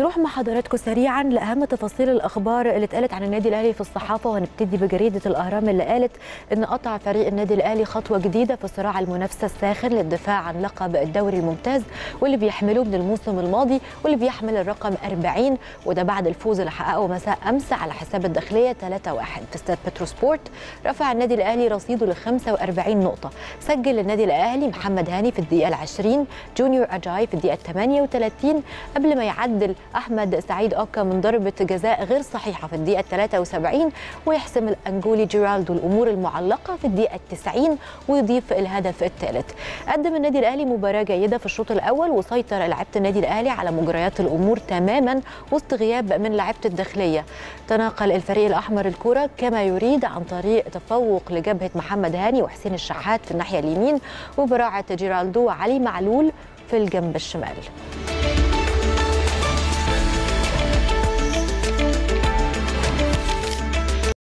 نروح مع حضراتكم سريعا لاهم تفاصيل الاخبار اللي اتقالت عن النادي الاهلي في الصحافه، وهنبتدي بجريده الاهرام اللي قالت ان قطع فريق النادي الاهلي خطوه جديده في صراع المنافسه الساخن للدفاع عن لقب الدوري الممتاز واللي بيحمله من الموسم الماضي واللي بيحمل الرقم 40، وده بعد الفوز اللي حققه مساء امس على حساب الداخليه 3-1 في استاد بترو سبورت. رفع النادي الاهلي رصيده ل 45 نقطه. سجل النادي الاهلي محمد هاني في الدقيقه 20، جونيور اجاي في الدقيقه 38 قبل ما يعدل أحمد سعيد أكا من ضربة جزاء غير صحيحة في الدقيقة 73، ويحسم الأنجولي جيرالدو الأمور المعلقة في الدقيقة 90 ويضيف الهدف الثالث. قدم النادي الأهلي مباراة جيدة في الشوط الأول، وسيطر لعيبة النادي الأهلي على مجريات الأمور تماما وسط غياب من لعيبة الداخلية. تناقل الفريق الأحمر الكرة كما يريد عن طريق تفوق لجبهة محمد هاني وحسين الشحات في الناحية اليمين، وبراعة جيرالدو وعلي معلول في الجنب الشمال.